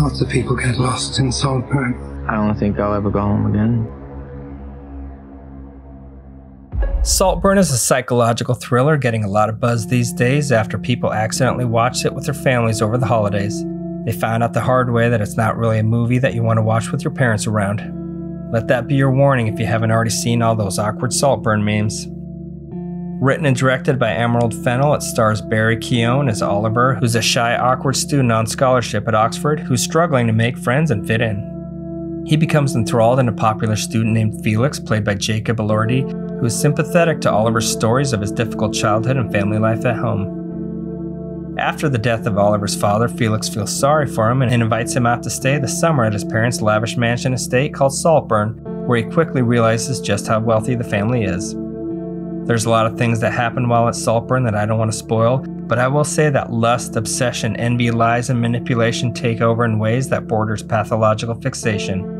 Lots of people get lost in Saltburn. I don't think I'll ever go home again. Saltburn is a psychological thriller getting a lot of buzz these days after people accidentally watched it with their families over the holidays. They found out the hard way that it's not really a movie that you want to watch with your parents around. Let that be your warning if you haven't already seen all those awkward Saltburn memes. Written and directed by Emerald Fennell, it stars Barry Keoghan as Oliver, who's a shy, awkward student on scholarship at Oxford who's struggling to make friends and fit in. He becomes enthralled in a popular student named Felix, played by Jacob Elordi, who is sympathetic to Oliver's stories of his difficult childhood and family life at home. After the death of Oliver's father, Felix feels sorry for him and invites him out to stay the summer at his parents' lavish mansion estate called Saltburn, where he quickly realizes just how wealthy the family is. There's a lot of things that happen while at Saltburn that I don't want to spoil, but I will say that lust, obsession, envy, lies, and manipulation take over in ways that borders pathological fixation.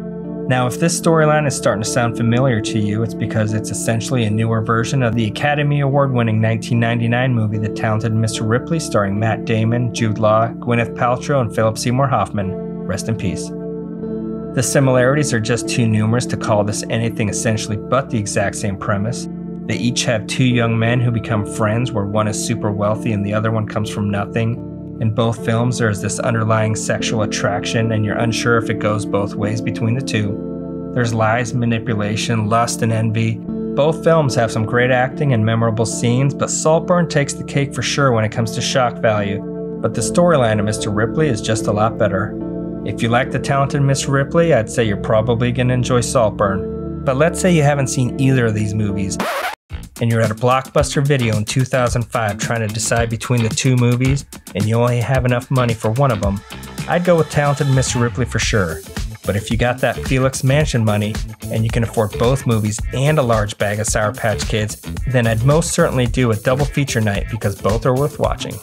Now, if this storyline is starting to sound familiar to you, it's because it's essentially a newer version of the Academy Award-winning 1999 movie The Talented Mr. Ripley, starring Matt Damon, Jude Law, Gwyneth Paltrow, and Philip Seymour Hoffman. Rest in peace. The similarities are just too numerous to call this anything essentially but the exact same premise. They each have two young men who become friends, where one is super wealthy and the other one comes from nothing. In both films, there is this underlying sexual attraction, and you're unsure if it goes both ways between the two. There's lies, manipulation, lust, and envy. Both films have some great acting and memorable scenes, but Saltburn takes the cake for sure when it comes to shock value. But the storyline of Mr. Ripley is just a lot better. If you like The Talented Mr. Ripley, I'd say you're probably going to enjoy Saltburn. But let's say you haven't seen either of these movies, and you're at a Blockbuster Video in 2005 trying to decide between the two movies, and you only have enough money for one of them, I'd go with Talented Mr. Ripley for sure. But if you got that Felix Mansion money, and you can afford both movies and a large bag of Sour Patch Kids, then I'd most certainly do a double feature night because both are worth watching.